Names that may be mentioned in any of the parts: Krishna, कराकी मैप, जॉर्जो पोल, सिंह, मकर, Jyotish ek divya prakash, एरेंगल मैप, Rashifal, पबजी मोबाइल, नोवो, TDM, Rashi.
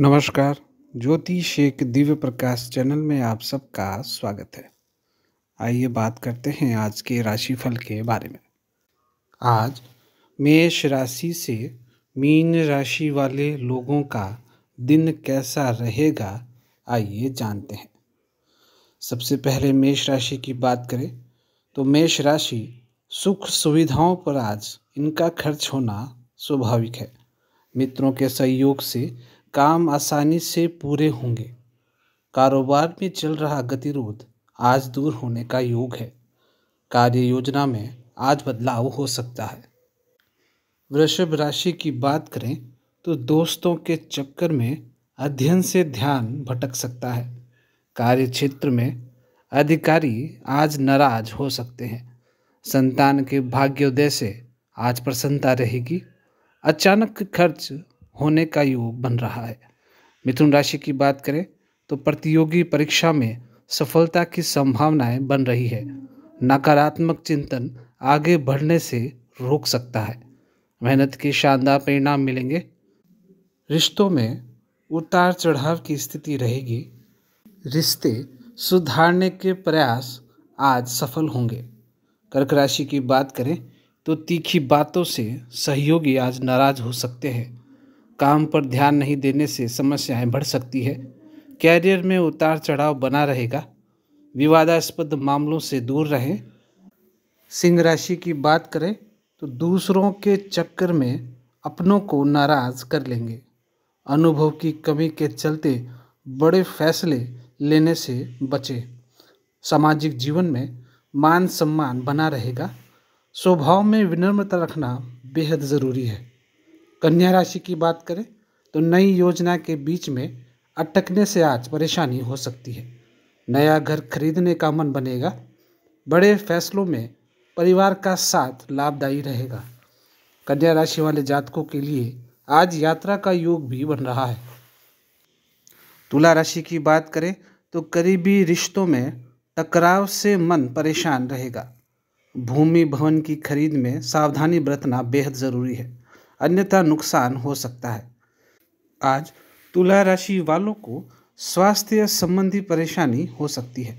नमस्कार। ज्योतिष एक दिव्य प्रकाश चैनल में आप सबका स्वागत है। आइए बात करते हैं आज के राशिफल के बारे में। आज मेष राशि से मीन राशि वाले लोगों का दिन कैसा रहेगा, आइए जानते हैं। सबसे पहले मेष राशि की बात करें तो मेष राशि सुख सुविधाओं पर आज इनका खर्च होना स्वाभाविक है। मित्रों के सहयोग से काम आसानी से पूरे होंगे। कारोबार में चल रहा गतिरोध आज दूर होने का योग है। कार्य योजना में आज बदलाव हो सकता है। वृषभ राशि की बात करें तो दोस्तों के चक्कर में अध्ययन से ध्यान भटक सकता है। कार्य क्षेत्र में अधिकारी आज नाराज हो सकते हैं। संतान के भाग्योदय से आज प्रसन्नता रहेगी। अचानक खर्च होने का योग बन रहा है। मिथुन राशि की बात करें तो प्रतियोगी परीक्षा में सफलता की संभावनाएं बन रही है। नकारात्मक चिंतन आगे बढ़ने से रोक सकता है। मेहनत के शानदार परिणाम मिलेंगे। रिश्तों में उतार चढ़ाव की स्थिति रहेगी। रिश्ते सुधारने के प्रयास आज सफल होंगे। कर्क राशि की बात करें तो तीखी बातों से सहयोगी आज नाराज हो सकते हैं। काम पर ध्यान नहीं देने से समस्याएं बढ़ सकती है। कैरियर में उतार चढ़ाव बना रहेगा। विवादास्पद मामलों से दूर रहें। सिंह राशि की बात करें तो दूसरों के चक्कर में अपनों को नाराज कर लेंगे। अनुभव की कमी के चलते बड़े फैसले लेने से बचें। सामाजिक जीवन में मान सम्मान बना रहेगा। स्वभाव में विनम्रता रखना बेहद ज़रूरी है। कन्या राशि की बात करें तो नई योजना के बीच में अटकने से आज परेशानी हो सकती है। नया घर खरीदने का मन बनेगा। बड़े फैसलों में परिवार का साथ लाभदायी रहेगा। कन्या राशि वाले जातकों के लिए आज यात्रा का योग भी बन रहा है। तुला राशि की बात करें तो करीबी रिश्तों में टकराव से मन परेशान रहेगा। भूमि भवन की खरीद में सावधानी बरतना बेहद ज़रूरी है, अन्यथा नुकसान हो सकता है। आज तुला राशि वालों को स्वास्थ्य संबंधी परेशानी हो सकती है।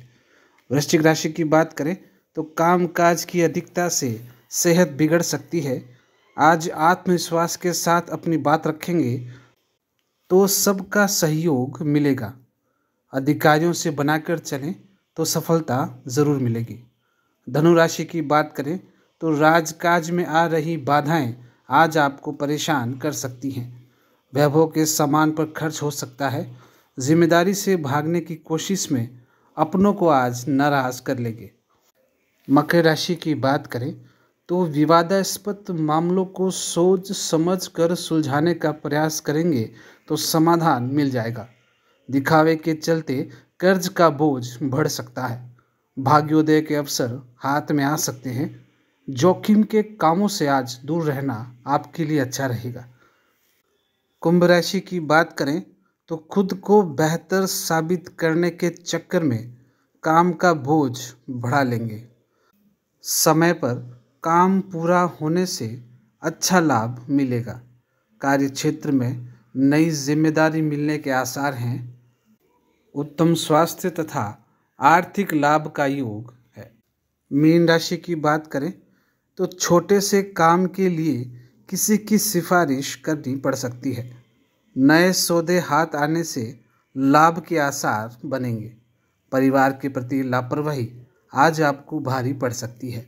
वृश्चिक राशि की बात करें तो कामकाज की अधिकता से सेहत बिगड़ सकती है। आज आत्मविश्वास के साथ अपनी बात रखेंगे तो सबका सहयोग मिलेगा। अधिकारियों से बनाकर चलें तो सफलता ज़रूर मिलेगी। धनु राशि की बात करें तो राजकाज में आ रही बाधाएं आज आपको परेशान कर सकती हैं। वैभव के सामान पर खर्च हो सकता है। जिम्मेदारी से भागने की कोशिश में अपनों को आज नाराज कर लेंगे। मकर राशि की बात करें तो विवादास्पद मामलों को सोच समझ कर सुलझाने का प्रयास करेंगे तो समाधान मिल जाएगा। दिखावे के चलते कर्ज का बोझ बढ़ सकता है। भाग्योदय के अवसर हाथ में आ सकते हैं। जोखिम के कामों से आज दूर रहना आपके लिए अच्छा रहेगा। कुंभ राशि की बात करें तो खुद को बेहतर साबित करने के चक्कर में काम का बोझ बढ़ा लेंगे। समय पर काम पूरा होने से अच्छा लाभ मिलेगा। कार्य क्षेत्र में नई जिम्मेदारी मिलने के आसार हैं। उत्तम स्वास्थ्य तथा आर्थिक लाभ का योग है। मीन राशि की बात करें तो छोटे से काम के लिए किसी की सिफारिश करनी पड़ सकती है। नए सौदे हाथ आने से लाभ के आसार बनेंगे। परिवार के प्रति लापरवाही आज आपको भारी पड़ सकती है।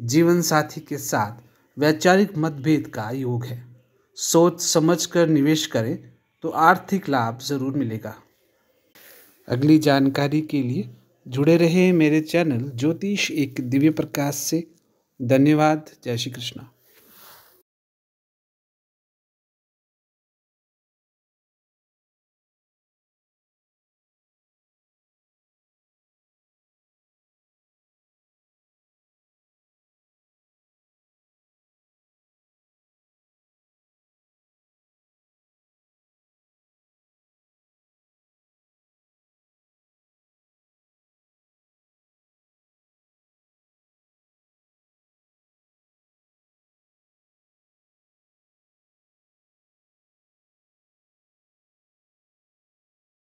जीवन साथी के साथ वैचारिक मतभेद का योग है। सोच समझकर निवेश करें तो आर्थिक लाभ ज़रूर मिलेगा। अगली जानकारी के लिए जुड़े रहें मेरे चैनल ज्योतिष एक दिव्य प्रकाश से। धन्यवाद। जय श्री कृष्णा।